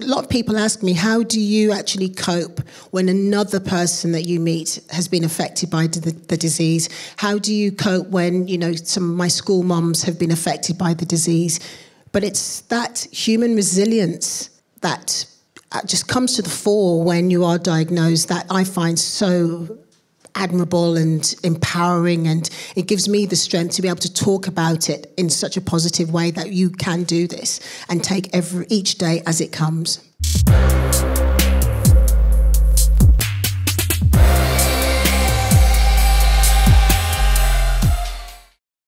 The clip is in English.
A lot of people ask me, how do you actually cope when another person that you meet has been affected by the disease? How do you cope when, you know, some of my school mums have been affected by the disease? But it's that human resilience that just comes to the fore when you are diagnosed that I find so admirable and empowering, and it gives me the strength to be able to talk about it in such a positive way that you can do this and take each day as it comes.